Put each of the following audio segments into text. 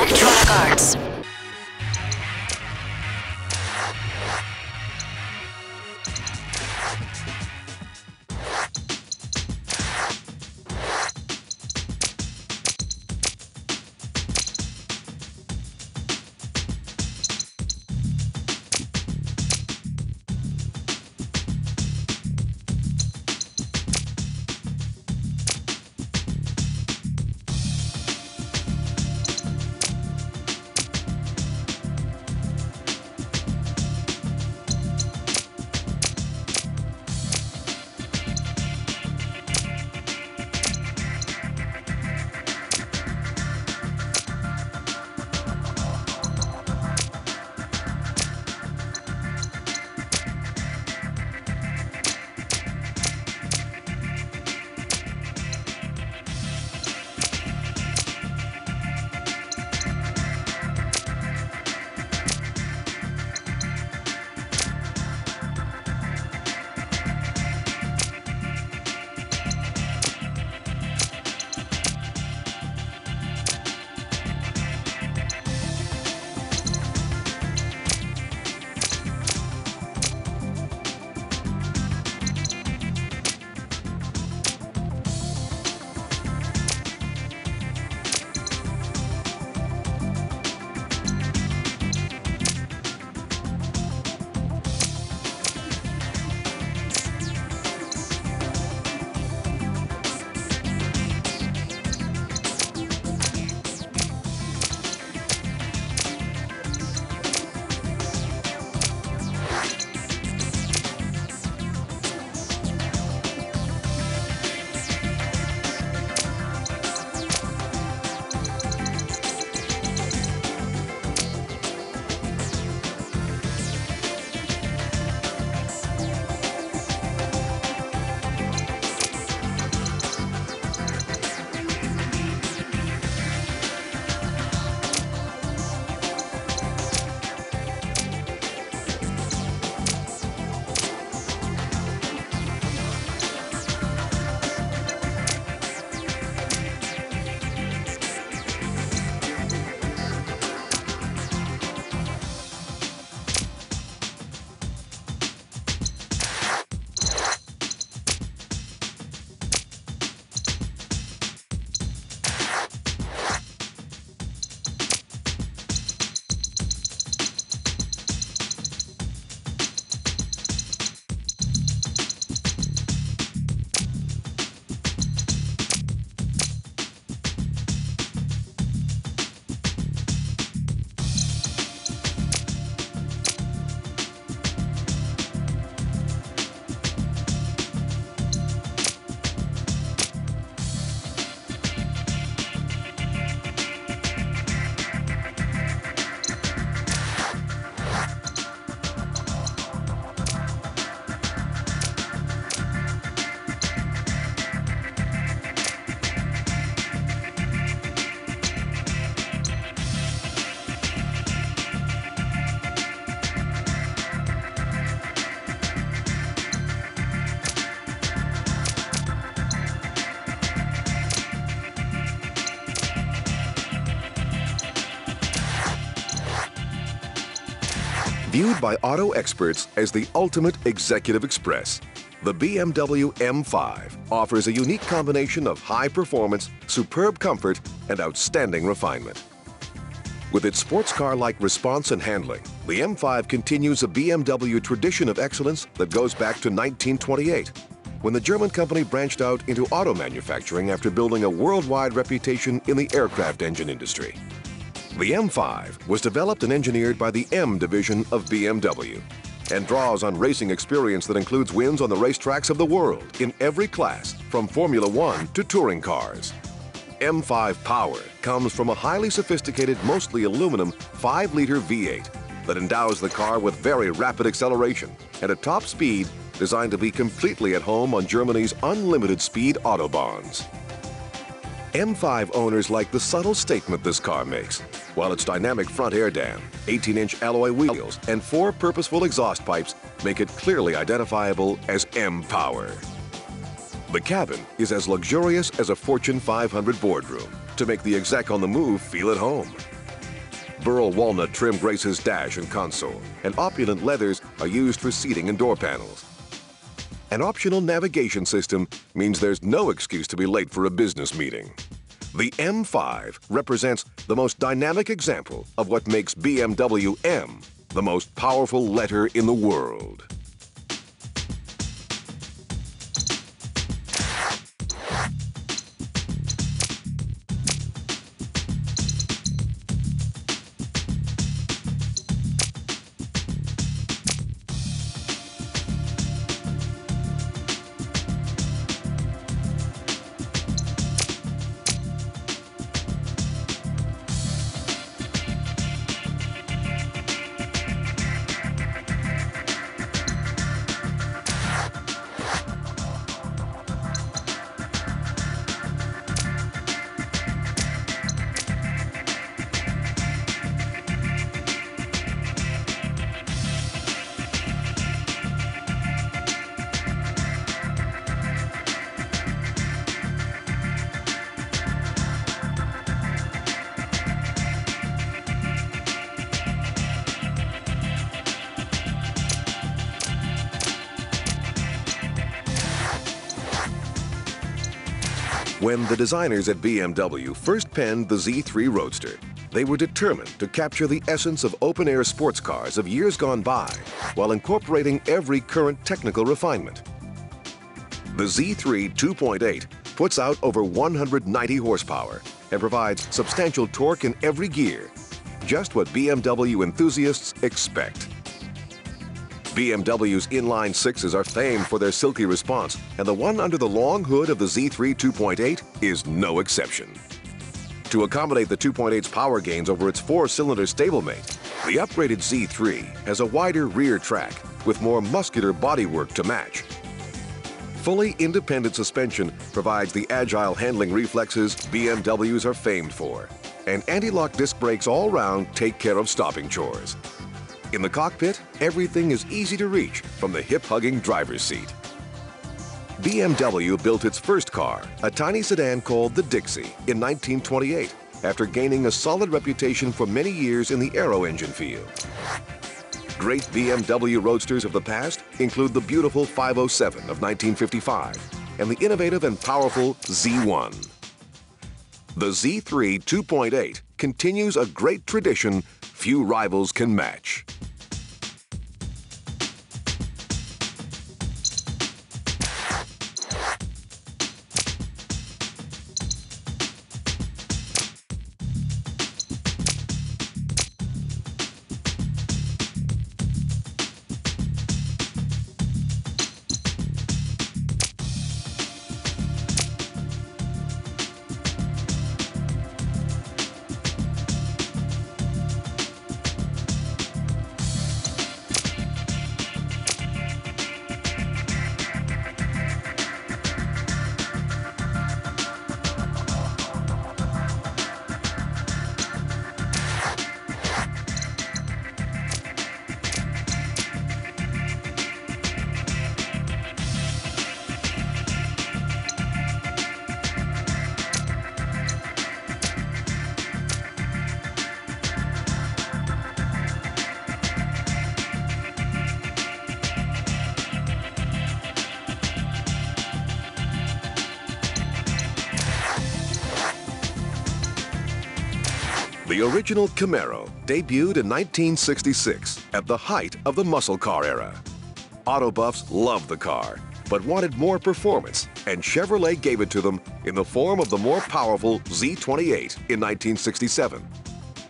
Electronic Arts. Viewed by auto experts as the ultimate executive express, the BMW M5 offers a unique combination of high performance, superb comfort, and outstanding refinement. With its sports car-like response and handling, the M5 continues a BMW tradition of excellence that goes back to 1928, when the German company branched out into auto manufacturing after building a worldwide reputation in the aircraft engine industry. The M5 was developed and engineered by the M division of BMW and draws on racing experience that includes wins on the racetracks of the world in every class, from Formula One to touring cars. M5 power comes from a highly sophisticated, mostly aluminum, 5-liter V8 that endows the car with very rapid acceleration and a top speed designed to be completely at home on Germany's unlimited speed autobahns. M5 owners like the subtle statement this car makes. While its dynamic front air dam, 18-inch alloy wheels, and 4 purposeful exhaust pipes make it clearly identifiable as M-Power. The cabin is as luxurious as a Fortune 500 boardroom to make the exec on the move feel at home. Burl walnut trim graces dash and console, and opulent leathers are used for seating and door panels. An optional navigation system means there's no excuse to be late for a business meeting. The M5 represents the most dynamic example of what makes BMW M the most powerful letter in the world. When the designers at BMW first penned the Z3 Roadster, they were determined to capture the essence of open-air sports cars of years gone by while incorporating every current technical refinement. The Z3 2.8 puts out over 190 horsepower and provides substantial torque in every gear, just what BMW enthusiasts expect. BMW's inline sixes are famed for their silky response, and the one under the long hood of the Z3 2.8 is no exception. To accommodate the 2.8's power gains over its four-cylinder stablemate, the upgraded Z3 has a wider rear track with more muscular bodywork to match. Fully independent suspension provides the agile handling reflexes BMWs are famed for, and anti-lock disc brakes all round take care of stopping chores. In the cockpit, everything is easy to reach from the hip-hugging driver's seat. BMW built its first car, a tiny sedan called the Dixie, in 1928 after gaining a solid reputation for many years in the aero engine field. Great BMW Roadsters of the past include the beautiful 507 of 1955 and the innovative and powerful Z1. The Z3 2.8 continues a great tradition few rivals can match. The original Camaro debuted in 1966 at the height of the muscle car era. Auto buffs loved the car, but wanted more performance, and Chevrolet gave it to them in the form of the more powerful Z28 in 1967.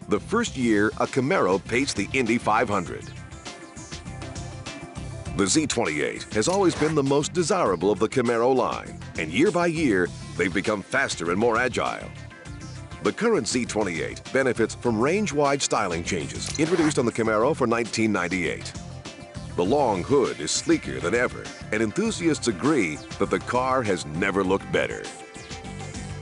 The first year a Camaro paced the Indy 500. The Z28 has always been the most desirable of the Camaro line, and year by year, they've become faster and more agile. The current Z28 benefits from range-wide styling changes introduced on the Camaro for 1998. The long hood is sleeker than ever, and enthusiasts agree that the car has never looked better.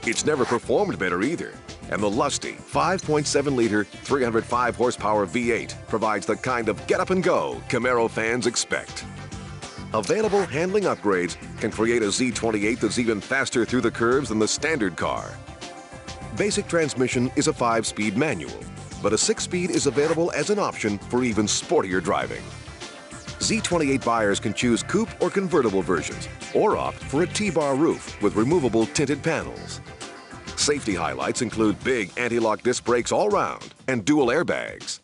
It's never performed better either, and the lusty 5.7-liter, 305-horsepower V8 provides the kind of get-up-and-go Camaro fans expect. Available handling upgrades can create a Z28 that's even faster through the curves than the standard car. Basic transmission is a 5-speed manual. but a 6-speed is available as an option for even sportier driving. Z28 buyers can choose coupe or convertible versions, or opt for a T-bar roof with removable tinted panels. Safety highlights include big anti-lock disc brakes all round and dual airbags.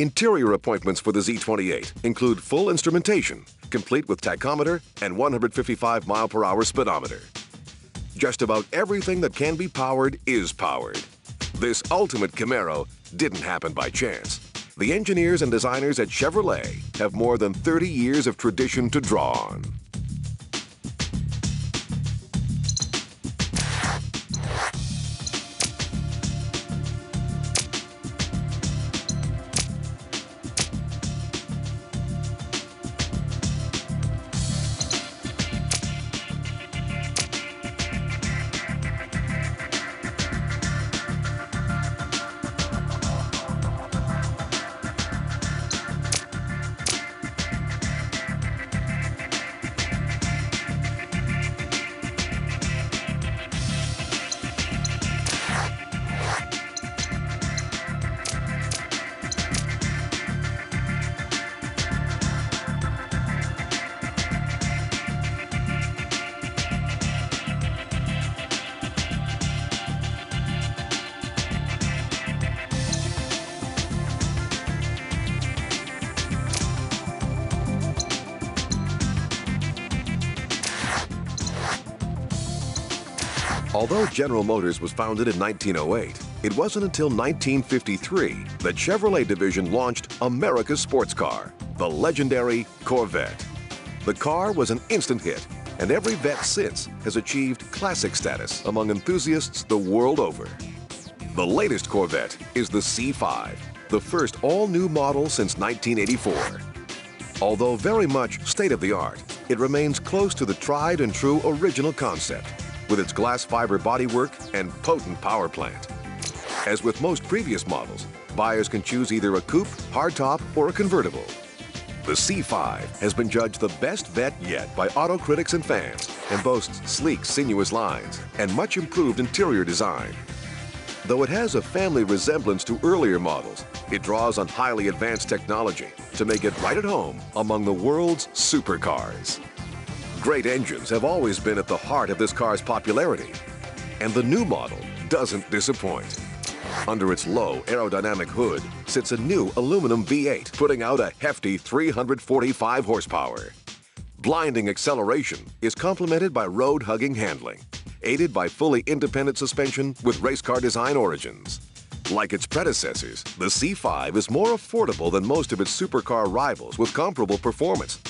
Interior appointments for the Z28 include full instrumentation, complete with tachometer and 155-mile-per-hour speedometer. Just about everything that can be powered is powered. This ultimate Camaro didn't happen by chance. The engineers and designers at Chevrolet have more than 30 years of tradition to draw on. Although General Motors was founded in 1908, it wasn't until 1953 that Chevrolet division launched America's sports car, the legendary Corvette. The car was an instant hit, and every Vette since has achieved classic status among enthusiasts the world over. The latest Corvette is the C5, the first all-new model since 1984. Although very much state-of-the-art, it remains close to the tried-and-true original concept, with its glass fiber bodywork and potent power plant. As with most previous models, buyers can choose either a coupe, hardtop, or a convertible. The C5 has been judged the best Vette yet by auto critics and fans, and boasts sleek, sinuous lines and much improved interior design. Though it has a family resemblance to earlier models, it draws on highly advanced technology to make it right at home among the world's supercars. Great engines have always been at the heart of this car's popularity, and the new model doesn't disappoint. Under its low aerodynamic hood sits a new aluminum V8, putting out a hefty 345 horsepower. Blinding acceleration is complemented by road-hugging handling, aided by fully independent suspension with race car design origins. Like its predecessors, the C5 is more affordable than most of its supercar rivals with comparable performance,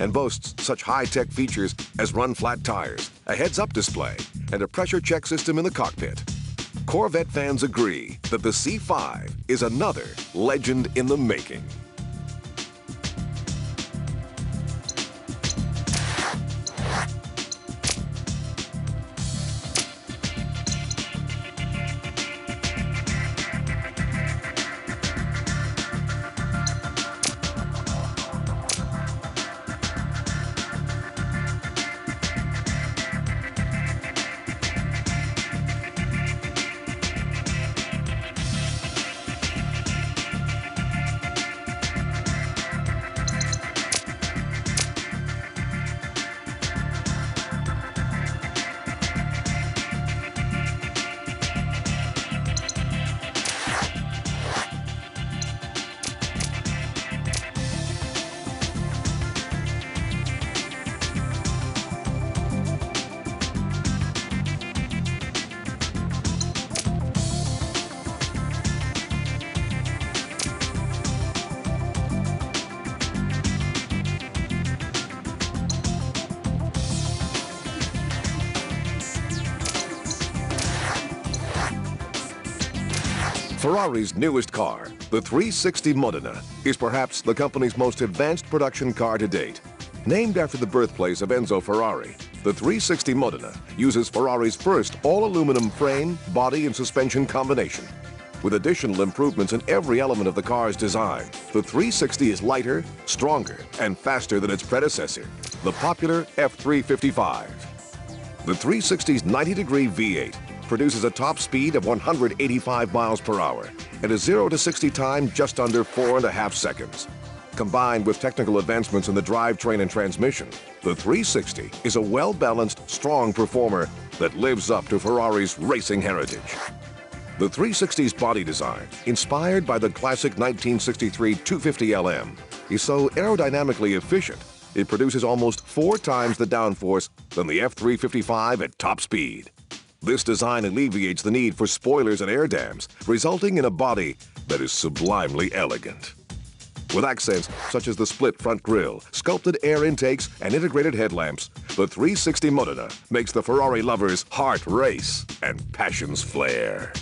and boasts such high-tech features as run-flat tires, a heads-up display, and a pressure check system in the cockpit. Corvette fans agree that the C5 is another legend in the making. Ferrari's newest car, the 360 Modena, is perhaps the company's most advanced production car to date. Named after the birthplace of Enzo Ferrari, the 360 Modena uses Ferrari's first all-aluminum frame, body, and suspension combination. With additional improvements in every element of the car's design, the 360 is lighter, stronger, and faster than its predecessor, the popular F355. The 360's 90-degree V8 produces a top speed of 185 miles per hour and a 0 to 60 time just under 4.5 seconds. Combined with technical advancements in the drivetrain and transmission, the 360 is a well-balanced, strong performer that lives up to Ferrari's racing heritage. The 360's body design, inspired by the classic 1963 250LM, is so aerodynamically efficient it produces almost 4 times the downforce than the F355 at top speed. This design alleviates the need for spoilers and air dams, resulting in a body that is sublimely elegant. With accents such as the split front grille, sculpted air intakes, and integrated headlamps, the 360 Modena makes the Ferrari lover's heart race and passions flare.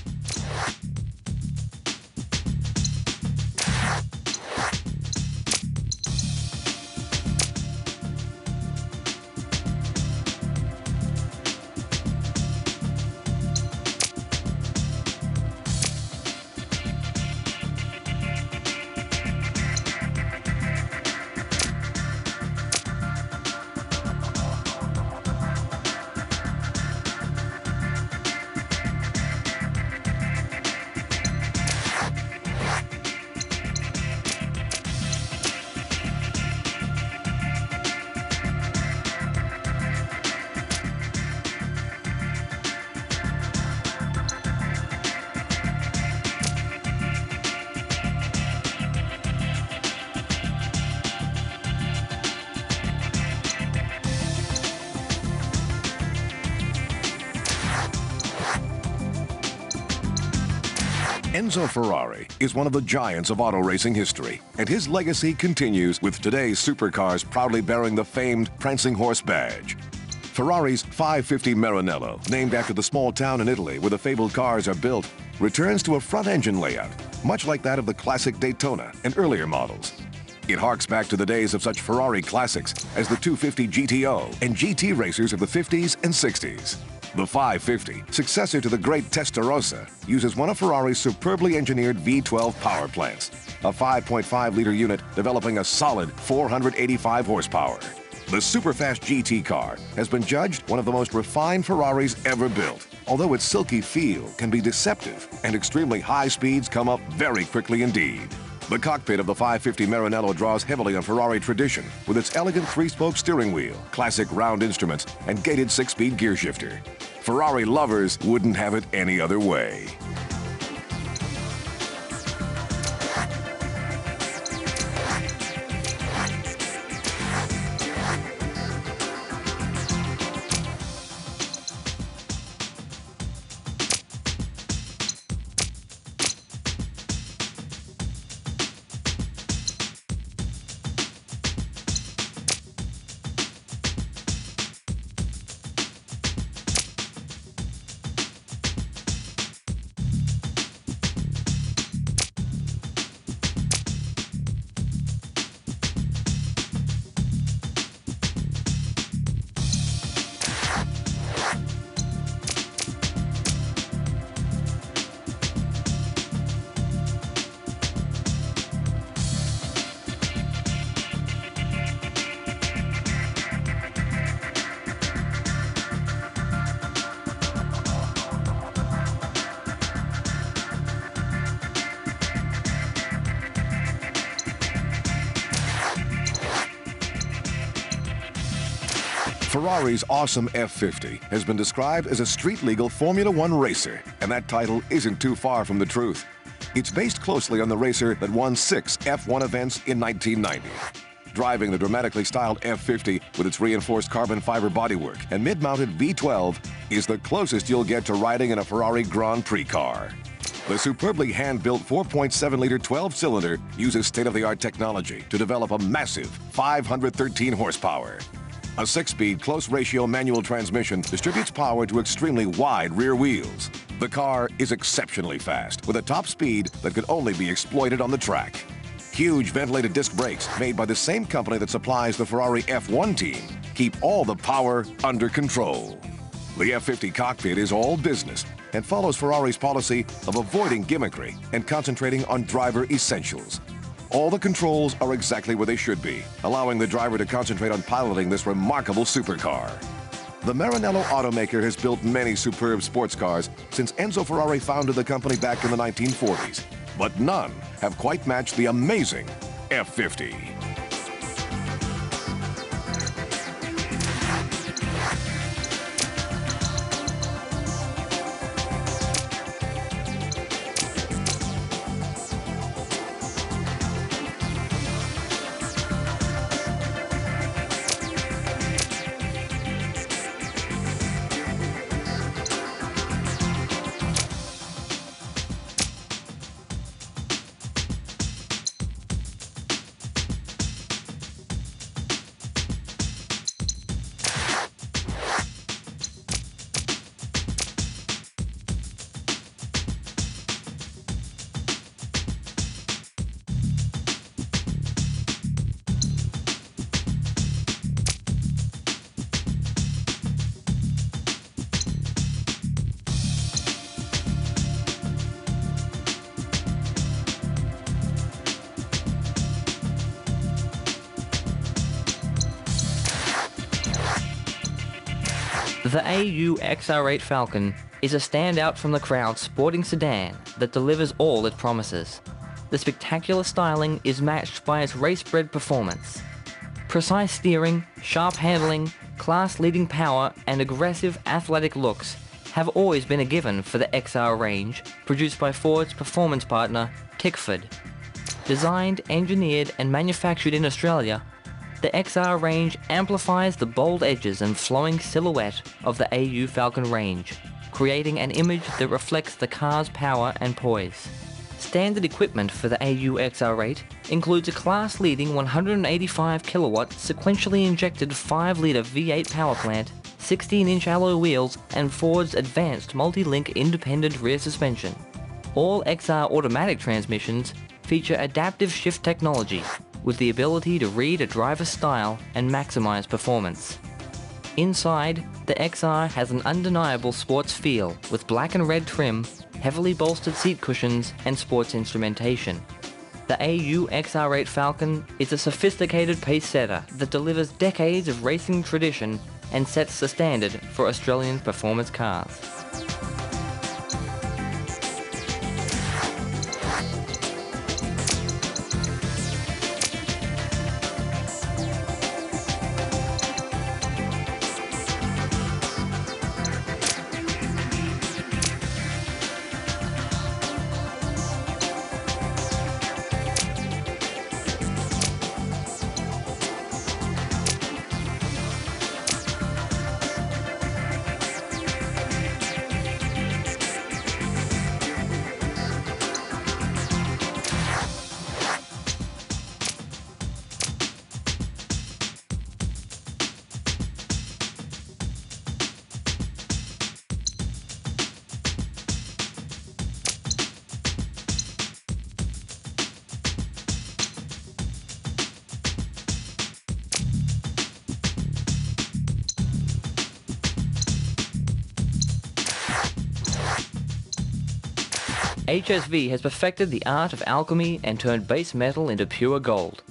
Enzo Ferrari is one of the giants of auto racing history, and his legacy continues with today's supercars proudly bearing the famed Prancing Horse badge. Ferrari's 550 Maranello, named after the small town in Italy where the fabled cars are built, returns to a front engine layout, much like that of the classic Daytona and earlier models. It harks back to the days of such Ferrari classics as the 250 GTO and GT racers of the 50s and 60s. The 550, successor to the great Testarossa, uses one of Ferrari's superbly engineered V12 power plants, a 5.5-liter unit developing a solid 485 horsepower. The superfast GT car has been judged one of the most refined Ferraris ever built, although its silky feel can be deceptive and extremely high speeds come up very quickly indeed. The cockpit of the 550 Maranello draws heavily on Ferrari tradition with its elegant 3-spoke steering wheel, classic round instruments, and gated 6-speed gearshifter. Ferrari lovers wouldn't have it any other way. Ferrari's awesome F50 has been described as a street-legal Formula One racer, and that title isn't too far from the truth. It's based closely on the racer that won 6 F1 events in 1990. Driving the dramatically styled F50 with its reinforced carbon fiber bodywork and mid-mounted V12 is the closest you'll get to riding in a Ferrari Grand Prix car. The superbly hand-built 4.7-liter 12-cylinder uses state-of-the-art technology to develop a massive 513 horsepower. A 6-speed close-ratio manual transmission distributes power to extremely wide rear wheels. The car is exceptionally fast, with a top speed that could only be exploited on the track. Huge ventilated disc brakes, made by the same company that supplies the Ferrari F1 team, keep all the power under control. The F50 cockpit is all business and follows Ferrari's policy of avoiding gimmickry and concentrating on driver essentials. All the controls are exactly where they should be, allowing the driver to concentrate on piloting this remarkable supercar. The Marinello automaker has built many superb sports cars since Enzo Ferrari founded the company back in the 1940s, but none have quite matched the amazing F50. The AU XR8 Falcon is a standout from the crowd sporting sedan that delivers all it promises. The spectacular styling is matched by its race-bred performance. Precise steering, sharp handling, class-leading power and aggressive athletic looks have always been a given for the XR range produced by Ford's performance partner Tickford. Designed, engineered and manufactured in Australia, the XR range amplifies the bold edges and flowing silhouette of the AU Falcon range, creating an image that reflects the car's power and poise. Standard equipment for the AU XR8 includes a class-leading 185kW sequentially injected 5-litre V8 power plant, 16-inch alloy wheels and Ford's advanced multi-link independent rear suspension. All XR automatic transmissions feature adaptive shift technology, with the ability to read a driver's style and maximize performance. Inside, the XR has an undeniable sports feel with black and red trim, heavily bolstered seat cushions and sports instrumentation. The AU XR8 Falcon is a sophisticated pace setter that delivers decades of racing tradition and sets the standard for Australian performance cars. HSV has perfected the art of alchemy and turned base metal into pure gold.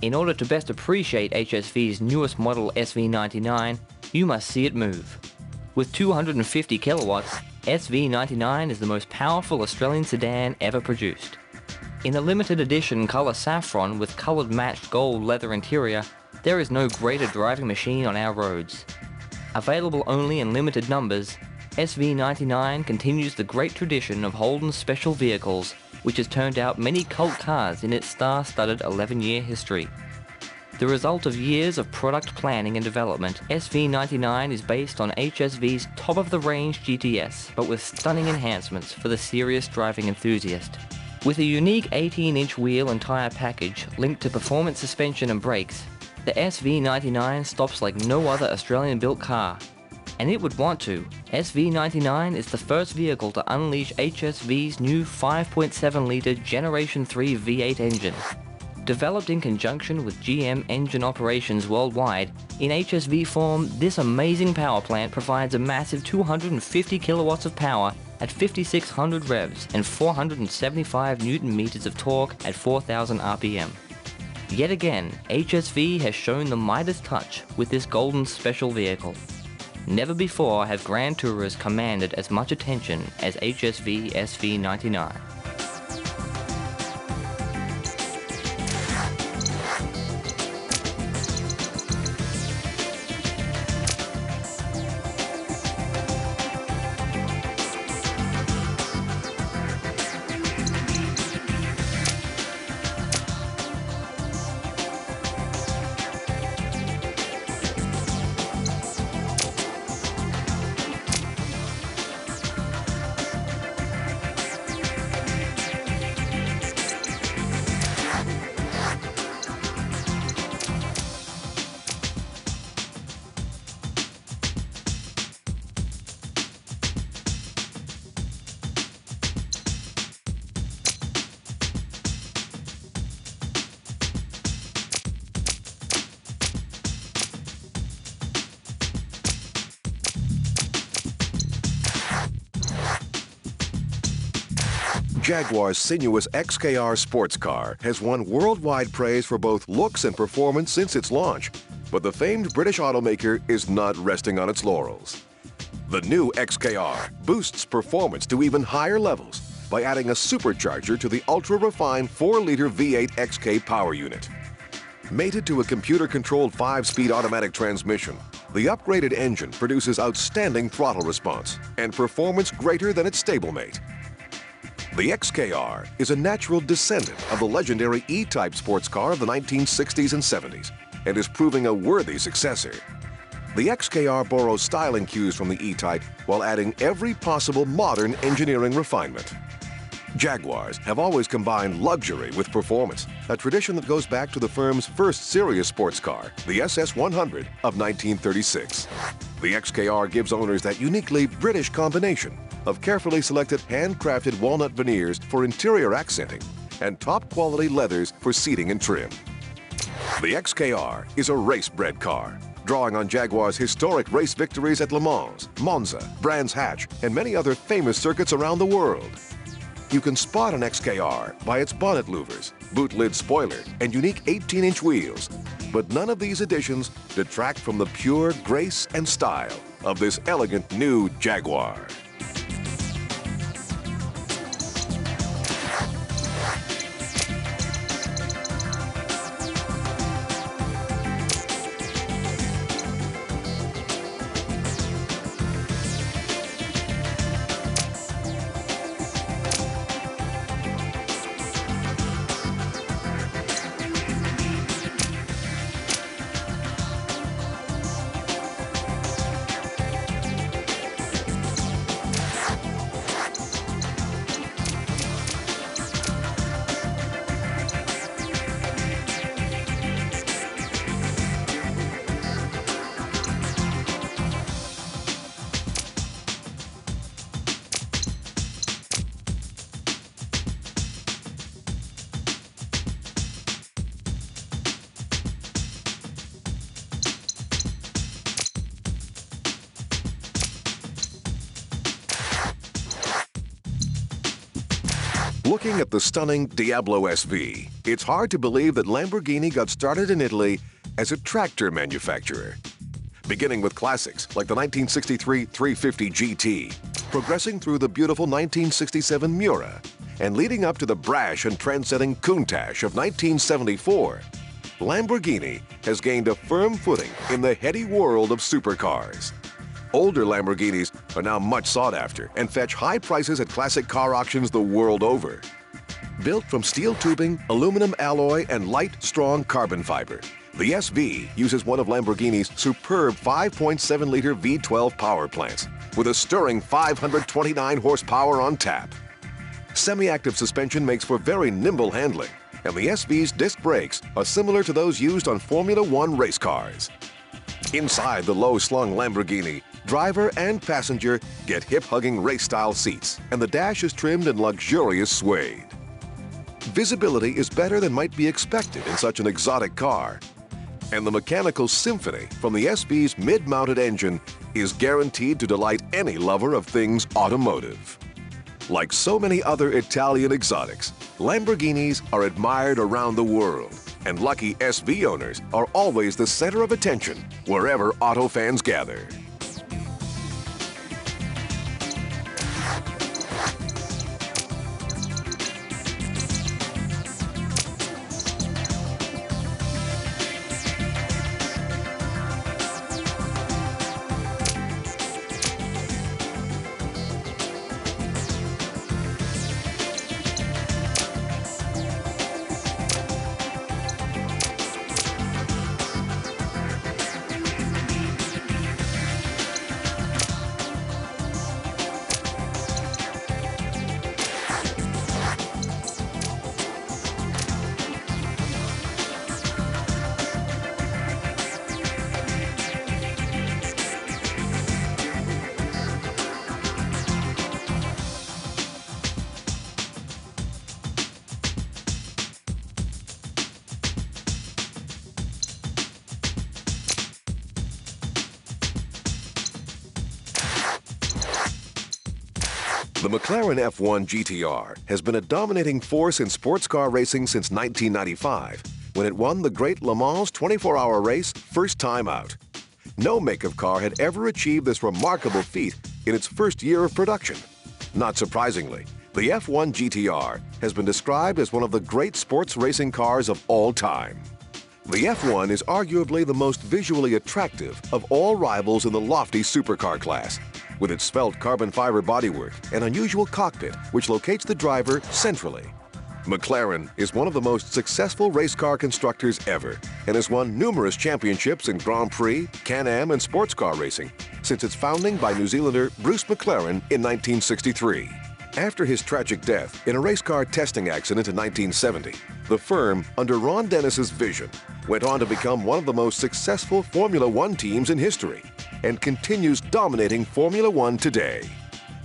In order to best appreciate HSV's newest model SV99, you must see it move. With 250 kilowatts, SV99 is the most powerful Australian sedan ever produced. In a limited edition colour saffron with coloured matched gold leather interior, there is no greater driving machine on our roads. Available only in limited numbers, SV99 continues the great tradition of Holden's special vehicles, which has turned out many cult cars in its star-studded 11-year history. The result of years of product planning and development, SV99 is based on HSV's top-of-the-range GTS, but with stunning enhancements for the serious driving enthusiast. With a unique 18-inch wheel and tyre package linked to performance suspension and brakes, the SV99 stops like no other Australian-built car. And it would want to. SV99 is the first vehicle to unleash HSV's new 5.7-litre Generation 3 V8 engine. Developed in conjunction with GM engine operations worldwide, in HSV form, this amazing power plant provides a massive 250 kilowatts of power at 5,600 revs and 475 newton-meters of torque at 4,000 RPM. Yet again, HSV has shown the Midas touch with this golden special vehicle. Never before have Grand Tourers commanded as much attention as HSV SV99. Jaguar's sinuous XKR sports car has won worldwide praise for both looks and performance since its launch, but the famed British automaker is not resting on its laurels. The new XKR boosts performance to even higher levels by adding a supercharger to the ultra-refined 4-liter V8 XK power unit. Mated to a computer-controlled 5-speed automatic transmission, the upgraded engine produces outstanding throttle response and performance greater than its stablemate. The XKR is a natural descendant of the legendary E-Type sports car of the 1960s and 70s and is proving a worthy successor. The XKR borrows styling cues from the E-Type while adding every possible modern engineering refinement. Jaguars have always combined luxury with performance, a tradition that goes back to the firm's first serious sports car, the SS100 of 1936. The XKR gives owners that uniquely British combination of carefully selected handcrafted walnut veneers for interior accenting and top-quality leathers for seating and trim. The XKR is a race-bred car, drawing on Jaguar's historic race victories at Le Mans, Monza, Brands Hatch, and many other famous circuits around the world. You can spot an XKR by its bonnet louvers, boot lid spoiler, and unique 18-inch wheels, but none of these additions detract from the pure grace and style of this elegant new Jaguar. Looking at the stunning Diablo SV, it's hard to believe that Lamborghini got started in Italy as a tractor manufacturer. Beginning with classics like the 1963 350 GT, progressing through the beautiful 1967 Miura, and leading up to the brash and trendsetting Countach of 1974, Lamborghini has gained a firm footing in the heady world of supercars. Older Lamborghinis are now much sought after and fetch high prices at classic car auctions the world over. Built from steel tubing, aluminum alloy, and light, strong carbon fiber, the SV uses one of Lamborghini's superb 5.7-liter V12 power plants with a stirring 529 horsepower on tap. Semi-active suspension makes for very nimble handling, and the SV's disc brakes are similar to those used on Formula One race cars. Inside the low-slung Lamborghini, driver and passenger get hip-hugging race-style seats, and the dash is trimmed in luxurious suede. Visibility is better than might be expected in such an exotic car, and the mechanical symphony from the SV's mid-mounted engine is guaranteed to delight any lover of things automotive. Like so many other Italian exotics, Lamborghinis are admired around the world, and lucky SV owners are always the center of attention wherever auto fans gather. The McLaren F1 GTR has been a dominating force in sports car racing since 1995, when it won the Great Le Mans 24-hour race first time out. No make-up car had ever achieved this remarkable feat in its first year of production. Not surprisingly, the F1 GTR has been described as one of the great sports racing cars of all time. The F1 is arguably the most visually attractive of all rivals in the lofty supercar class, with its spelt carbon fiber bodywork and unusual cockpit, which locates the driver centrally. McLaren is one of the most successful race car constructors ever and has won numerous championships in Grand Prix, Can-Am, and sports car racing since its founding by New Zealander Bruce McLaren in 1963. After his tragic death in a race car testing accident in 1970, the firm, under Ron Dennis's vision, went on to become one of the most successful Formula One teams in history and continues dominating Formula One today.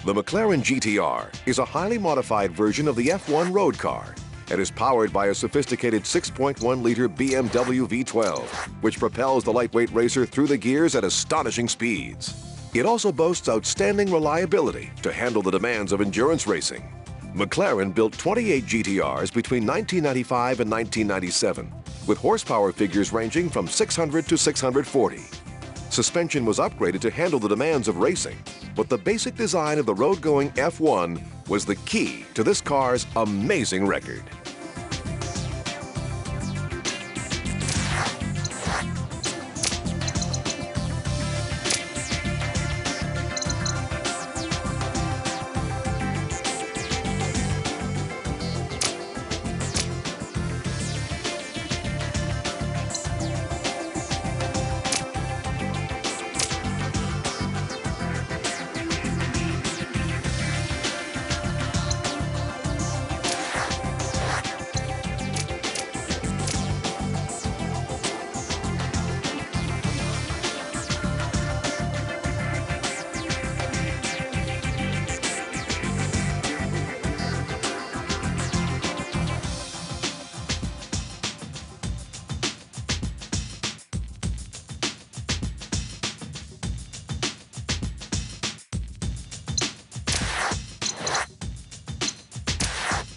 The McLaren GTR is a highly modified version of the F1 road car and is powered by a sophisticated 6.1-liter BMW V12, which propels the lightweight racer through the gears at astonishing speeds. It also boasts outstanding reliability to handle the demands of endurance racing. McLaren built 28 GTRs between 1995 and 1997, with horsepower figures ranging from 600 to 640. Suspension was upgraded to handle the demands of racing, but the basic design of the road-going F1 was the key to this car's amazing record.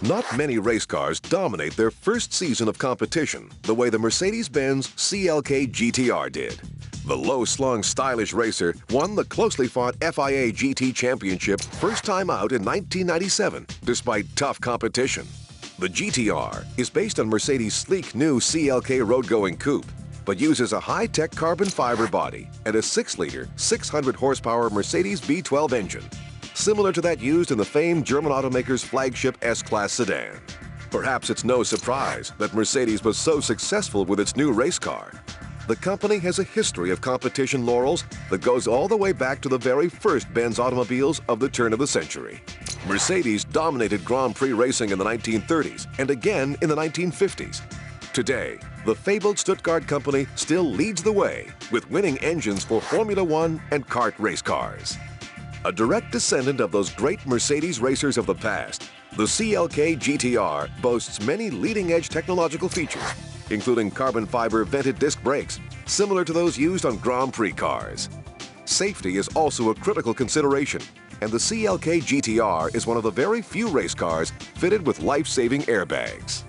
Not many race cars dominate their first season of competition the way the Mercedes-Benz CLK GTR did. The low-slung, stylish racer won the closely fought FIA GT Championship first time out in 1997, despite tough competition. The GTR is based on Mercedes' sleek new CLK road-going coupe, but uses a high-tech carbon fiber body and a 6-liter, 600-horsepower Mercedes V12 engine, similar to that used in the famed German automaker's flagship S-Class sedan. Perhaps it's no surprise that Mercedes was so successful with its new race car. The company has a history of competition laurels that goes all the way back to the very first Benz automobiles of the turn of the century. Mercedes dominated Grand Prix racing in the 1930s and again in the 1950s. Today, the fabled Stuttgart company still leads the way with winning engines for Formula One and kart race cars. A direct descendant of those great Mercedes racers of the past, the CLK GTR boasts many leading-edge technological features, including carbon fiber vented disc brakes, similar to those used on Grand Prix cars. Safety is also a critical consideration, and the CLK GTR is one of the very few race cars fitted with life-saving airbags.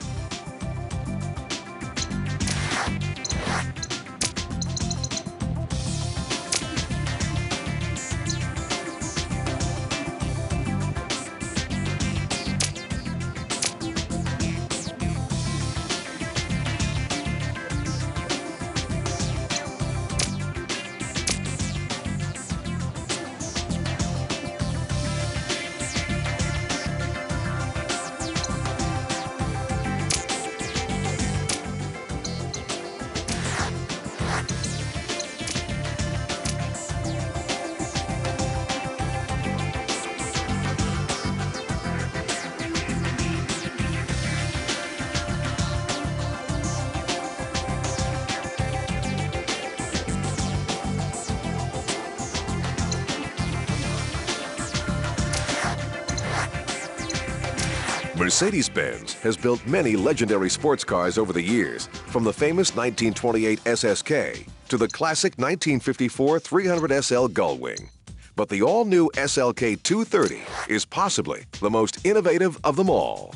Mercedes-Benz has built many legendary sports cars over the years, from the famous 1928 SSK to the classic 1954 300 SL Gullwing. but the all-new SLK 230 is possibly the most innovative of them all.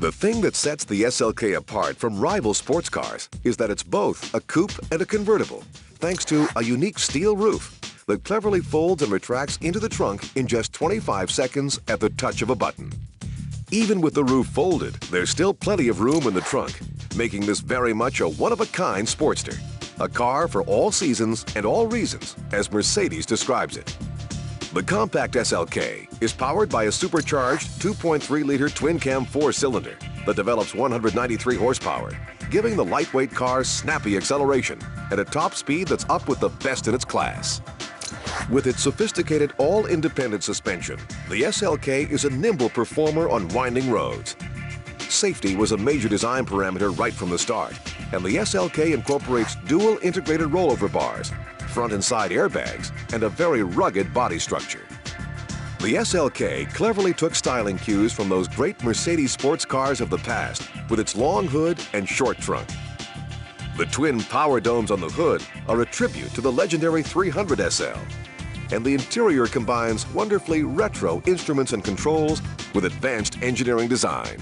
The thing that sets the SLK apart from rival sports cars is that it's both a coupe and a convertible, thanks to a unique steel roof that cleverly folds and retracts into the trunk in just 25 seconds at the touch of a button. Even with the roof folded, there's still plenty of room in the trunk, making this very much a one-of-a-kind Sportster. A car for all seasons and all reasons, as Mercedes describes it. The compact SLK is powered by a supercharged 2.3-liter twin-cam four-cylinder that develops 193 horsepower, giving the lightweight car snappy acceleration at a top speed that's up with the best in its class. With its sophisticated all-independent suspension, the SLK is a nimble performer on winding roads. Safety was a major design parameter right from the start, and the SLK incorporates dual integrated rollover bars, front and side airbags, and a very rugged body structure. The SLK cleverly took styling cues from those great Mercedes sports cars of the past with its long hood and short trunk. The twin power domes on the hood are a tribute to the legendary 300 SL, and the interior combines wonderfully retro instruments and controls with advanced engineering design.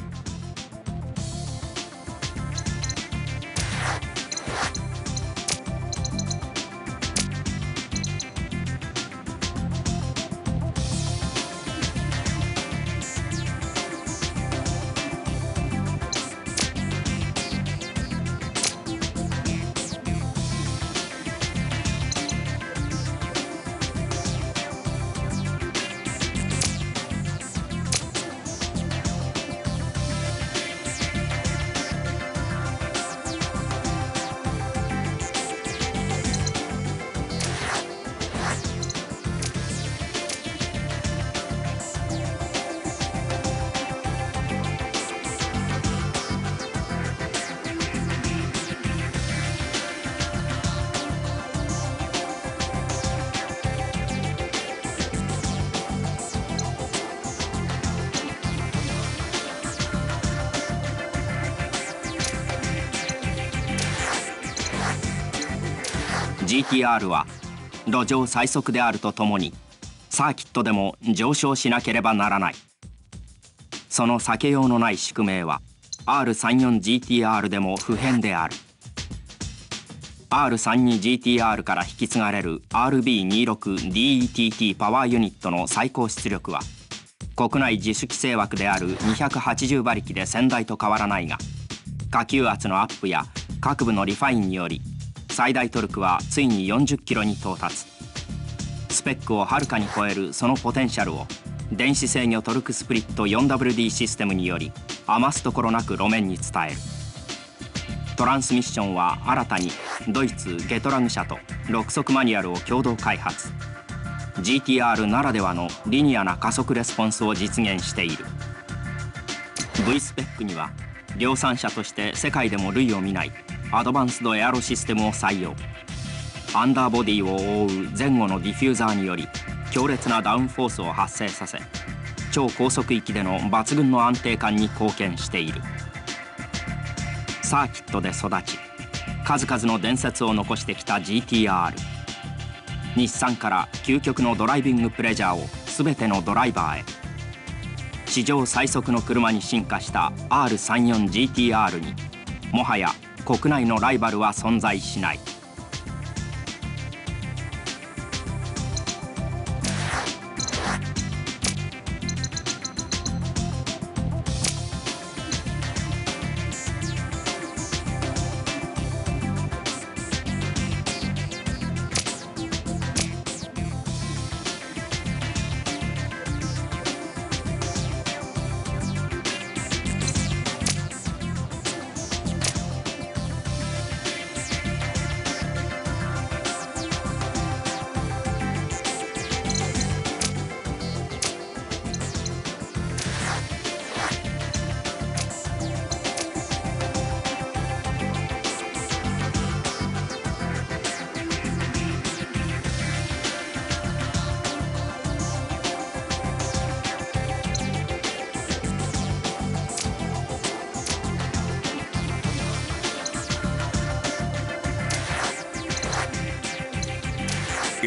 GTR は路上最速であるとともにサーキットでも上昇しなければならない。その避けようのない宿命は R34GTR でも不変である。R32GTR から引き継がれる RB26DETT パワーユニットの最高出力は国内自主規制枠である280馬力で先代と変わらないが、下級圧のアップや各部のリファインにより最大トルクはついに40キロに到達。スペックをはるかに超えるそのポテンシャルを電子制御トルクスプリット 4WD システムにより余すところなく路面に伝える。トランスミッションは新たにドイツゲトラグ社と6速マニュアルを共同開発。 GTR ならではのリニアな加速レスポンスを実現している。 V スペックには量産車として世界でも類を見ないアドバンスドエアロシステムを採用。アンダーボディを覆う前後のディフューザーにより強烈なダウンフォースを発生させ、超高速域での抜群の安定感に貢献している。サーキットで育ち数々の伝説を残してきた GTR、 日産から究極のドライビングプレジャーを全てのドライバーへ。史上最速の車に進化した R34GTR にもはや国内のライバルは存在しない。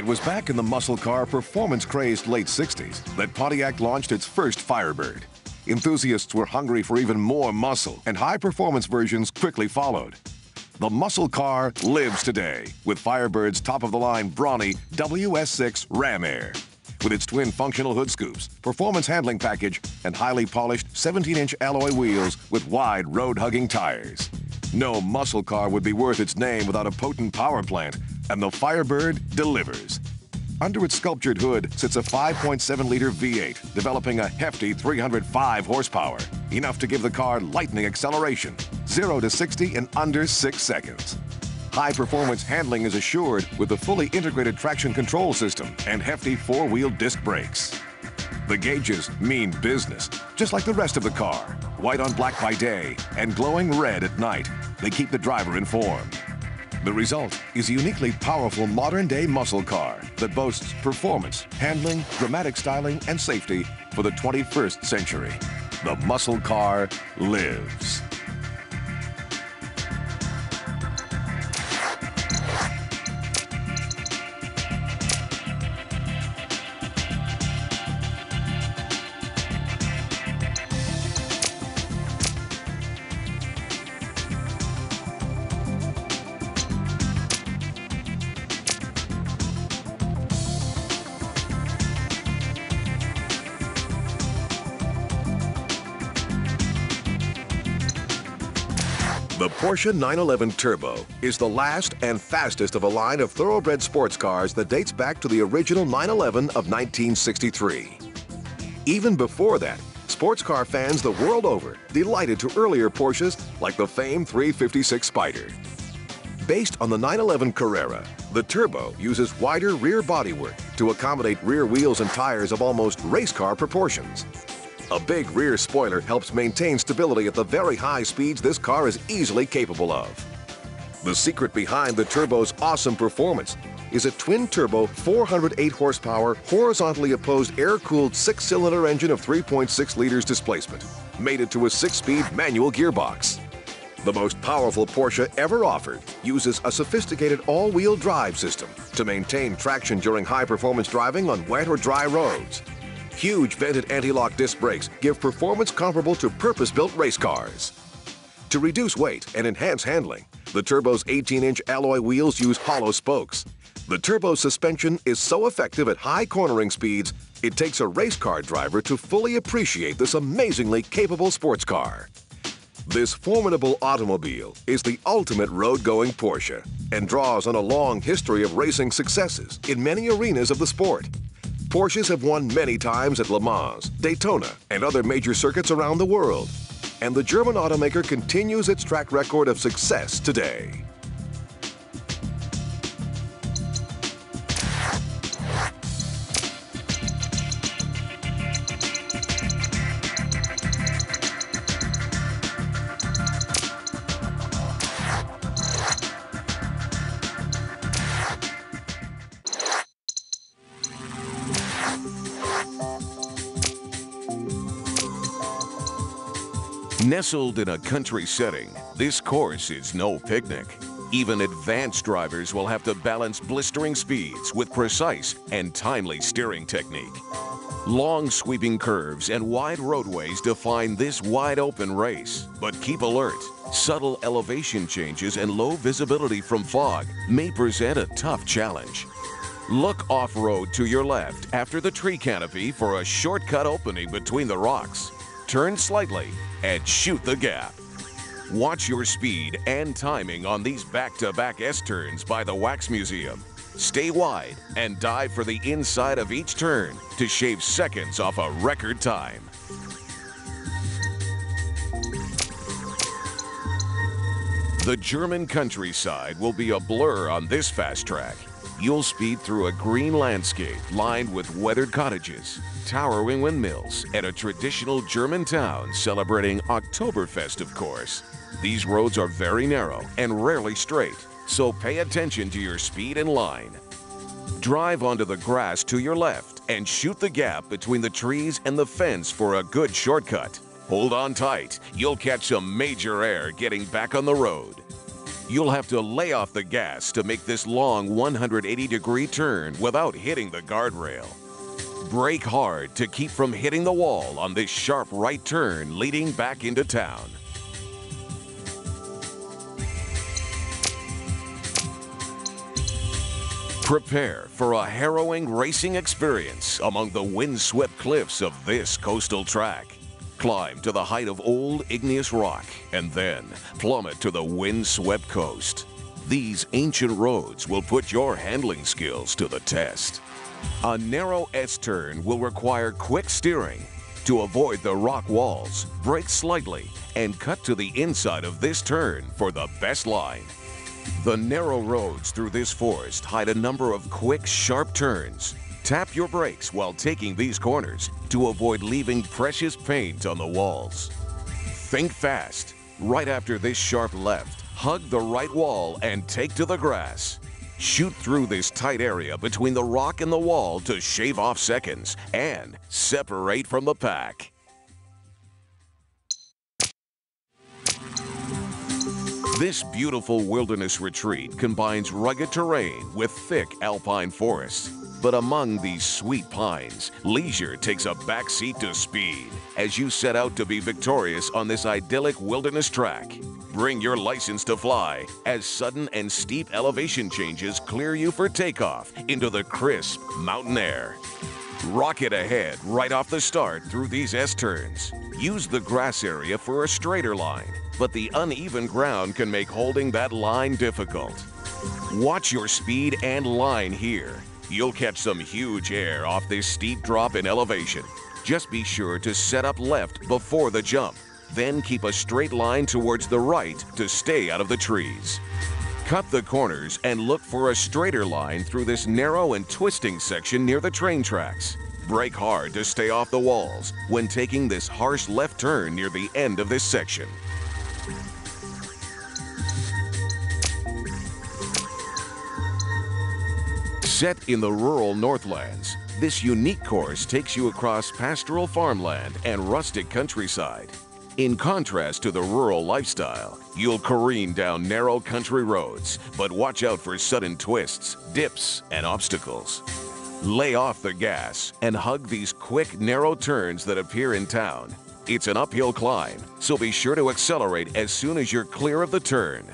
was back in the muscle car performance-crazed late 60s that Pontiac launched its first Firebird. Enthusiasts were hungry for even more muscle, and high-performance versions quickly followed. The muscle car lives today with Firebird's top-of-the-line brawny WS6 Ram Air. With its twin functional hood scoops, performance handling package, and highly polished 17-inch alloy wheels with wide road-hugging tires. No muscle car would be worth its name without a potent power plant, and the Firebird delivers. Under its sculptured hood sits a 5.7-liter V8, developing a hefty 305 horsepower, enough to give the car lightning acceleration, 0 to 60 in under 6 seconds. High-performance handling is assured with a fully integrated traction control system and hefty four-wheel disc brakes. The gauges mean business, just like the rest of the car. White on black by day and glowing red at night, they keep the driver informed. The result is a uniquely powerful modern-day muscle car that boasts performance, handling, dramatic styling, and safety for the 21st century. The muscle car lives. The Porsche 911 Turbo is the last and fastest of a line of thoroughbred sports cars that dates back to the original 911 of 1963. Even before that, sports car fans the world over delighted to earlier Porsches like the famed 356 Spyder. Based on the 911 Carrera, the Turbo uses wider rear bodywork to accommodate rear wheels and tires of almost race car proportions. A big rear spoiler helps maintain stability at the very high speeds this car is easily capable of. The secret behind the Turbo's awesome performance is a twin-turbo 408 horsepower horizontally opposed air-cooled six-cylinder engine of 3.6 liters displacement, mated to a six-speed manual gearbox. The most powerful Porsche ever offered uses a sophisticated all-wheel drive system to maintain traction during high-performance driving on wet or dry roads. Huge vented anti-lock disc brakes give performance comparable to purpose-built race cars. To reduce weight and enhance handling, the Turbo's 18-inch alloy wheels use hollow spokes. The Turbo suspension is so effective at high cornering speeds, it takes a race car driver to fully appreciate this amazingly capable sports car. This formidable automobile is the ultimate road-going Porsche and draws on a long history of racing successes in many arenas of the sport. Porsches have won many times at Le Mans, Daytona, and other major circuits around the world. And the German automaker continues its track record of success today. Nestled in a country setting, this course is no picnic. Even advanced drivers will have to balance blistering speeds with precise and timely steering technique. Long sweeping curves and wide roadways define this wide-open race. But keep alert. Subtle elevation changes and low visibility from fog may present a tough challenge. Look off-road to your left after the tree canopy for a shortcut opening between the rocks. Turn slightly and shoot the gap. Watch your speed and timing on these back-to-back S-turns by the Wax Museum. Stay wide and dive for the inside of each turn to shave seconds off a record time. The German countryside will be a blur on this fast track. You'll speed through a green landscape lined with weathered cottages, towering windmills, and a traditional German town celebrating Oktoberfest, of course. These roads are very narrow and rarely straight, so pay attention to your speed and line. Drive onto the grass to your left and shoot the gap between the trees and the fence for a good shortcut. Hold on tight. You'll catch some major air getting back on the road. You'll have to lay off the gas to make this long 180-degree turn without hitting the guardrail. Brake hard to keep from hitting the wall on this sharp right turn leading back into town. Prepare for a harrowing racing experience among the windswept cliffs of this coastal track. Climb to the height of old igneous rock and then plummet to the windswept coast. These ancient roads will put your handling skills to the test. A narrow S-turn will require quick steering. To avoid the rock walls, brake slightly and cut to the inside of this turn for the best line. The narrow roads through this forest hide a number of quick, sharp turns. Tap your brakes while taking these corners to avoid leaving precious paint on the walls. Think fast. Right after this sharp left, hug the right wall and take to the grass. Shoot through this tight area between the rock and the wall to shave off seconds and separate from the pack. This beautiful wilderness retreat combines rugged terrain with thick alpine forests. But among these sweet pines, leisure takes a backseat to speed as you set out to be victorious on this idyllic wilderness track. Bring your license to fly as sudden and steep elevation changes clear you for takeoff into the crisp mountain air. Rocket ahead right off the start through these S-turns. Use the grass area for a straighter line, but the uneven ground can make holding that line difficult. Watch your speed and line here. You'll catch some huge air off this steep drop in elevation. Just be sure to set up left before the jump, then keep a straight line towards the right to stay out of the trees. Cut the corners and look for a straighter line through this narrow and twisting section near the train tracks. Brake hard to stay off the walls when taking this harsh left turn near the end of this section. Set in the rural Northlands, this unique course takes you across pastoral farmland and rustic countryside. In contrast to the rural lifestyle, you'll careen down narrow country roads, but watch out for sudden twists, dips, and obstacles. Lay off the gas and hug these quick, narrow turns that appear in town. It's an uphill climb, so be sure to accelerate as soon as you're clear of the turn.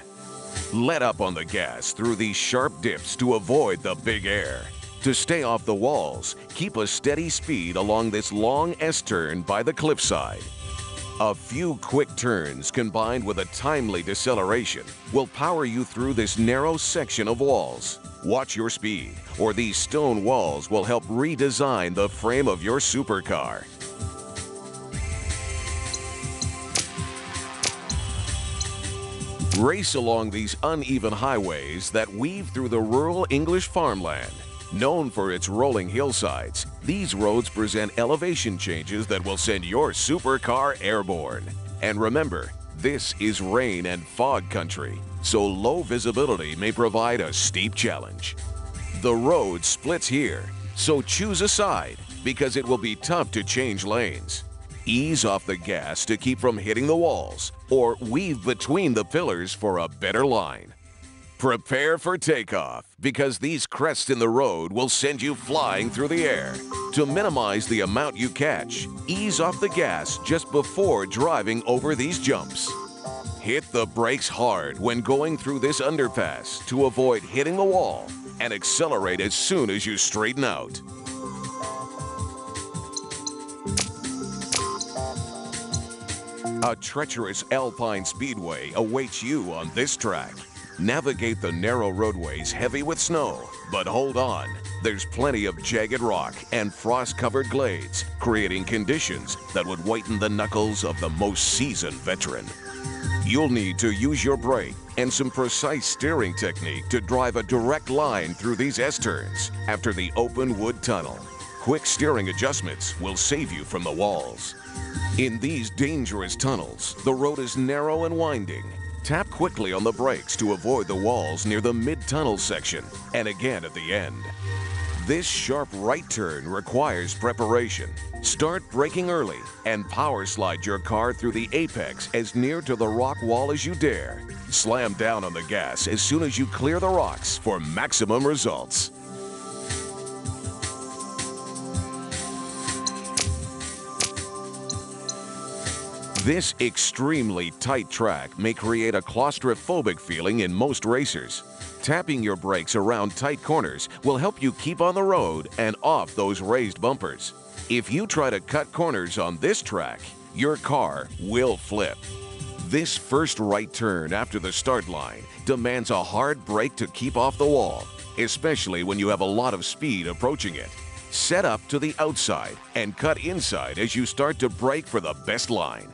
Let up on the gas through these sharp dips to avoid the big air. To stay off the walls, keep a steady speed along this long S-turn by the cliffside. A few quick turns combined with a timely deceleration will power you through this narrow section of walls. Watch your speed, or these stone walls will help redesign the frame of your supercar. Race along these uneven highways that weave through the rural English farmland. Known for its rolling hillsides, these roads present elevation changes that will send your supercar airborne. And remember, this is rain and fog country, so low visibility may provide a steep challenge. The road splits here, so choose a side because it will be tough to change lanes. Ease off the gas to keep from hitting the walls, or weave between the pillars for a better line. Prepare for takeoff, because these crests in the road will send you flying through the air. To minimize the amount you catch, ease off the gas just before driving over these jumps. Hit the brakes hard when going through this underpass to avoid hitting the wall, and accelerate as soon as you straighten out. A treacherous alpine speedway awaits you on this track. Navigate the narrow roadways heavy with snow, but hold on. There's plenty of jagged rock and frost-covered glades, creating conditions that would whiten the knuckles of the most seasoned veteran. You'll need to use your brake and some precise steering technique to drive a direct line through these S-turns after the open wood tunnel. Quick steering adjustments will save you from the walls. In these dangerous tunnels, the road is narrow and winding. Tap quickly on the brakes to avoid the walls near the mid-tunnel section and again at the end. This sharp right turn requires preparation. Start braking early and power slide your car through the apex as near to the rock wall as you dare. Slam down on the gas as soon as you clear the rocks for maximum results. This extremely tight track may create a claustrophobic feeling in most racers. Tapping your brakes around tight corners will help you keep on the road and off those raised bumpers. If you try to cut corners on this track, your car will flip. This first right turn after the start line demands a hard brake to keep off the wall, especially when you have a lot of speed approaching it. Set up to the outside and cut inside as you start to brake for the best line.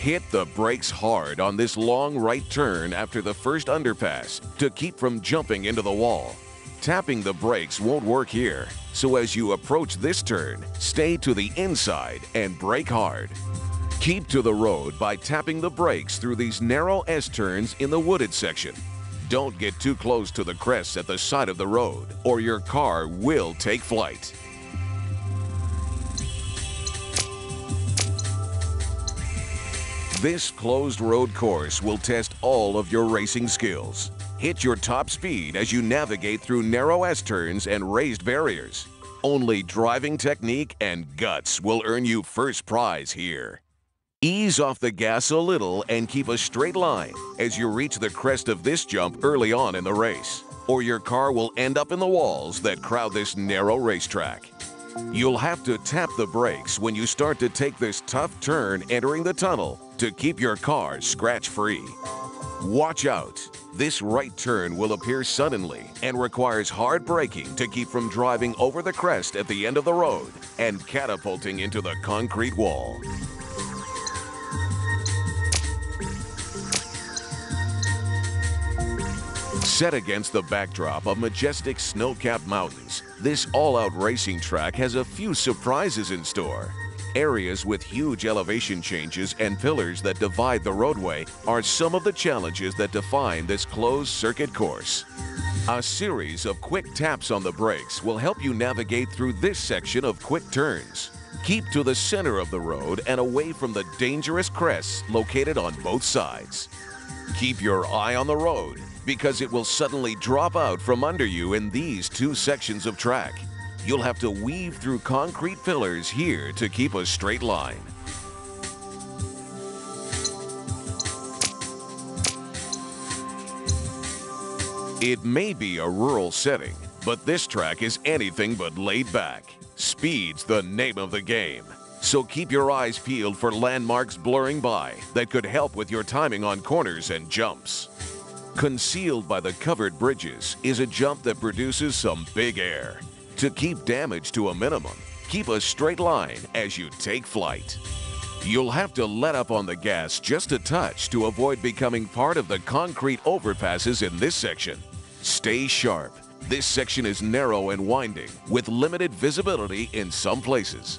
Hit the brakes hard on this long right turn after the first underpass to keep from jumping into the wall. Tapping the brakes won't work here, so as you approach this turn, stay to the inside and brake hard. Keep to the road by tapping the brakes through these narrow S-turns in the wooded section. Don't get too close to the crests at the side of the road, or your car will take flight. This closed road course will test all of your racing skills. Hit your top speed as you navigate through narrow S-turns and raised barriers. Only driving technique and guts will earn you first prize here. Ease off the gas a little and keep a straight line as you reach the crest of this jump early on in the race, or your car will end up in the walls that crowd this narrow racetrack. You'll have to tap the brakes when you start to take this tough turn entering the tunnel to keep your car scratch-free. Watch out! This right turn will appear suddenly and requires hard braking to keep from driving over the crest at the end of the road and catapulting into the concrete wall. Set against the backdrop of majestic snow-capped mountains, this all-out racing track has a few surprises in store. Areas with huge elevation changes and pillars that divide the roadway are some of the challenges that define this closed circuit course. A series of quick taps on the brakes will help you navigate through this section of quick turns. Keep to the center of the road and away from the dangerous crests located on both sides. Keep your eye on the road, because it will suddenly drop out from under you in these two sections of track. You'll have to weave through concrete pillars here to keep a straight line. It may be a rural setting, but this track is anything but laid back. Speed's the name of the game. So keep your eyes peeled for landmarks blurring by that could help with your timing on corners and jumps. Concealed by the covered bridges is a jump that produces some big air. To keep damage to a minimum, keep a straight line as you take flight. You'll have to let up on the gas just a touch to avoid becoming part of the concrete overpasses in this section. Stay sharp. This section is narrow and winding, with limited visibility in some places.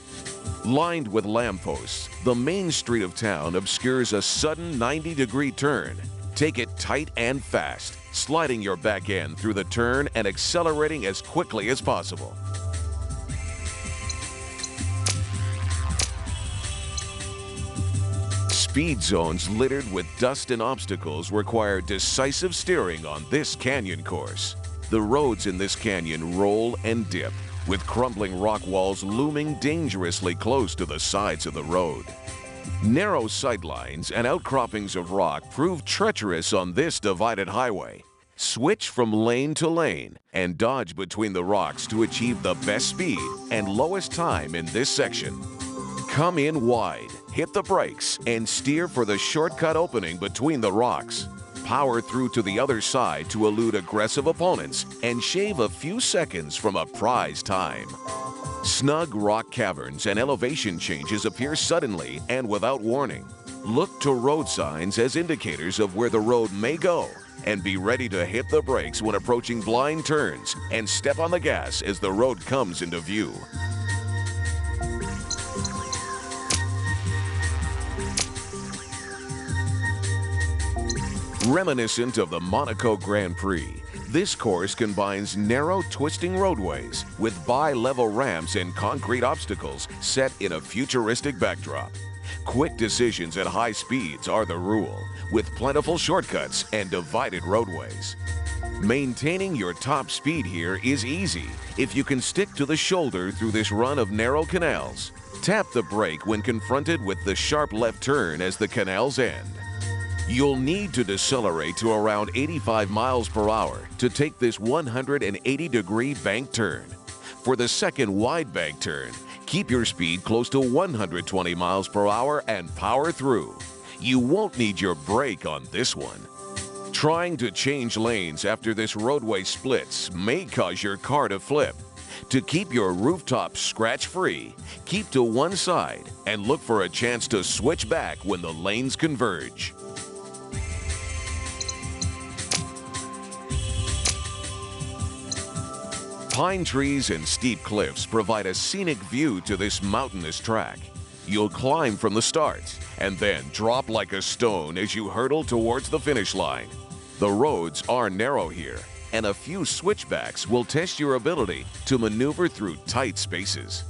Lined with lampposts, the main street of town obscures a sudden 90-degree turn. Take it tight and fast, sliding your back end through the turn and accelerating as quickly as possible. Speed zones littered with dust and obstacles require decisive steering on this canyon course. The roads in this canyon roll and dip, with crumbling rock walls looming dangerously close to the sides of the road. Narrow sightlines and outcroppings of rock prove treacherous on this divided highway. Switch from lane to lane and dodge between the rocks to achieve the best speed and lowest time in this section. Come in wide, hit the brakes, and steer for the shortcut opening between the rocks. Power through to the other side to elude aggressive opponents and shave a few seconds from a prize time. Snug rock caverns and elevation changes appear suddenly and without warning. Look to road signs as indicators of where the road may go, and be ready to hit the brakes when approaching blind turns and step on the gas as the road comes into view. Reminiscent of the Monaco Grand Prix, This course combines narrow, twisting roadways with bi-level ramps and concrete obstacles set in a futuristic backdrop. Quick decisions at high speeds are the rule, with plentiful shortcuts and divided roadways. Maintaining your top speed here is easy if you can stick to the shoulder through this run of narrow canals. Tap the brake when confronted with the sharp left turn as the canals end. You'll need to decelerate to around 85 miles per hour to take this 180-degree bank turn. For the second wide bank turn, keep your speed close to 120 miles per hour and power through. You won't need your brake on this one. Trying to change lanes after this roadway splits may cause your car to flip. To keep your rooftop scratch-free, keep to one side and look for a chance to switch back when the lanes converge. Pine trees and steep cliffs provide a scenic view to this mountainous track. You'll climb from the start and then drop like a stone as you hurtle towards the finish line. The roads are narrow here, and a few switchbacks will test your ability to maneuver through tight spaces.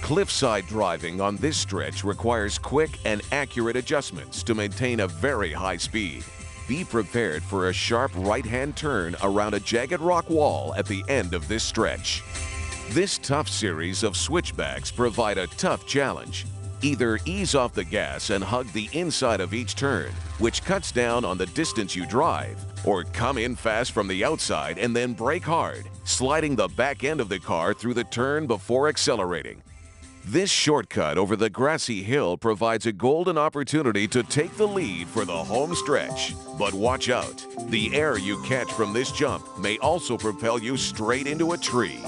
Cliffside driving on this stretch requires quick and accurate adjustments to maintain a very high speed. Be prepared for a sharp right-hand turn around a jagged rock wall at the end of this stretch. This tough series of switchbacks provide a tough challenge. Either ease off the gas and hug the inside of each turn, which cuts down on the distance you drive, or come in fast from the outside and then brake hard, sliding the back end of the car through the turn before accelerating. This shortcut over the grassy hill provides a golden opportunity to take the lead for the home stretch. But watch out! The air you catch from this jump may also propel you straight into a tree.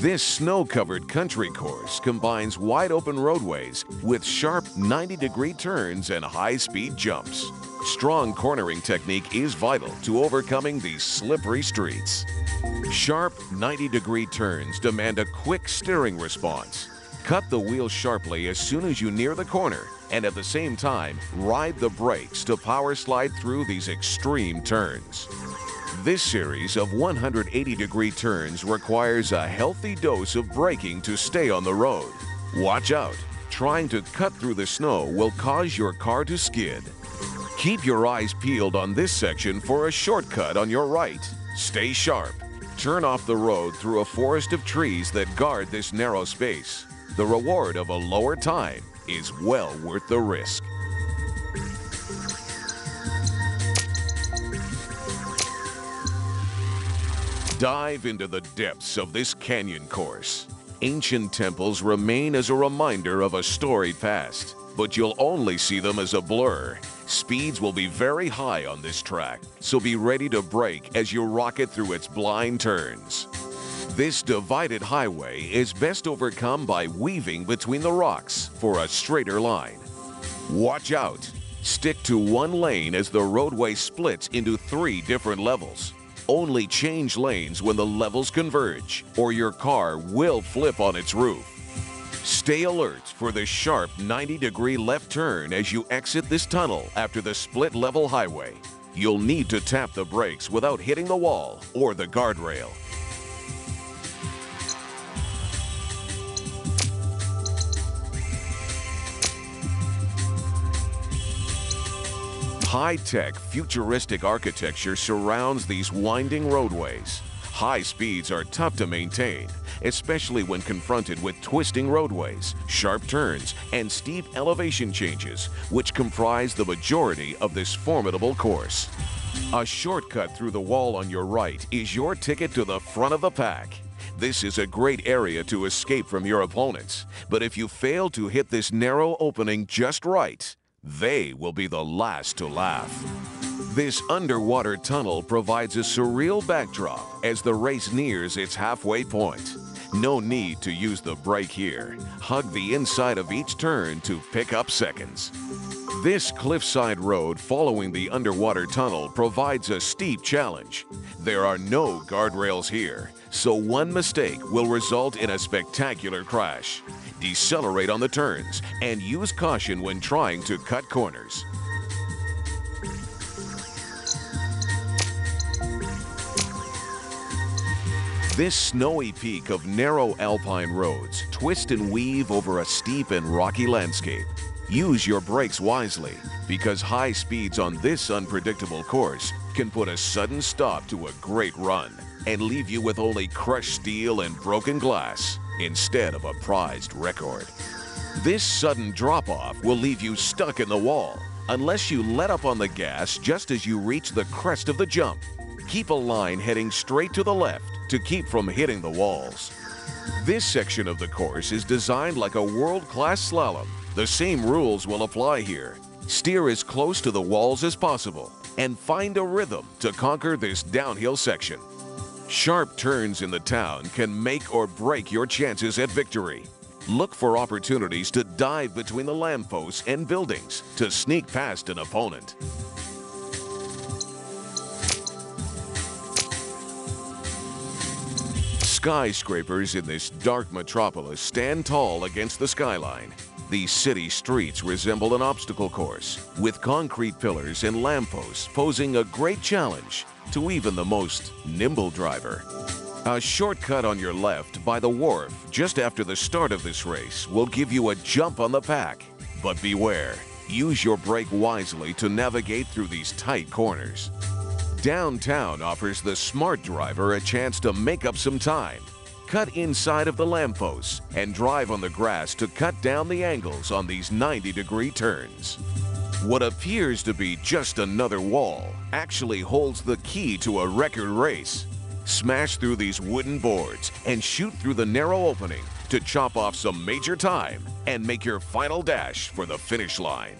This snow-covered country course combines wide-open roadways with sharp 90-degree turns and high-speed jumps. Strong cornering technique is vital to overcoming these slippery streets. Sharp 90-degree turns demand a quick steering response. Cut the wheel sharply as soon as you near the corner, and at the same time, ride the brakes to power slide through these extreme turns. This series of 180-degree turns requires a healthy dose of braking to stay on the road. Watch out! Trying to cut through the snow will cause your car to skid. Keep your eyes peeled on this section for a shortcut on your right. Stay sharp. Turn off the road through a forest of trees that guard this narrow space. The reward of a lower time is well worth the risk. Dive into the depths of this canyon course. Ancient temples remain as a reminder of a storied past, but you'll only see them as a blur. Speeds will be very high on this track, so be ready to brake as you rocket through its blind turns. This divided highway is best overcome by weaving between the rocks for a straighter line. Watch out! Stick to one lane as the roadway splits into three different levels. Only change lanes when the levels converge, or your car will flip on its roof. Stay alert for the sharp 90-degree left turn as you exit this tunnel after the split-level highway. You'll need to tap the brakes without hitting the wall or the guardrail. High-tech, futuristic architecture surrounds these winding roadways. High speeds are tough to maintain, especially when confronted with twisting roadways, sharp turns, and steep elevation changes, which comprise the majority of this formidable course. A shortcut through the wall on your right is your ticket to the front of the pack. This is a great area to escape from your opponents, but if you fail to hit this narrow opening just right, they will be the last to laugh. This underwater tunnel provides a surreal backdrop as the race nears its halfway point. No need to use the brake here. Hug the inside of each turn to pick up seconds. This cliffside road following the underwater tunnel provides a steep challenge. There are no guardrails here, so one mistake will result in a spectacular crash. Decelerate on the turns and use caution when trying to cut corners. This snowy peak of narrow alpine roads twist and weave over a steep and rocky landscape. Use your brakes wisely, because high speeds on this unpredictable course can put a sudden stop to a great run and leave you with only crushed steel and broken glass instead of a prized record. This sudden drop-off will leave you stuck in the wall unless you let up on the gas just as you reach the crest of the jump. Keep a line heading straight to the left to keep from hitting the walls. This section of the course is designed like a world-class slalom. The same rules will apply here. Steer as close to the walls as possible and find a rhythm to conquer this downhill section. Sharp turns in the town can make or break your chances at victory. Look for opportunities to dive between the lampposts and buildings to sneak past an opponent. Skyscrapers in this dark metropolis stand tall against the skyline. These city streets resemble an obstacle course, with concrete pillars and lampposts posing a great challenge to even the most nimble driver. A shortcut on your left by the wharf just after the start of this race will give you a jump on the pack. But beware, use your brake wisely to navigate through these tight corners. Downtown offers the smart driver a chance to make up some time. Cut inside of the lampposts and drive on the grass to cut down the angles on these 90-degree turns. What appears to be just another wall actually holds the key to a record race. Smash through these wooden boards and shoot through the narrow opening to chop off some major time and make your final dash for the finish line.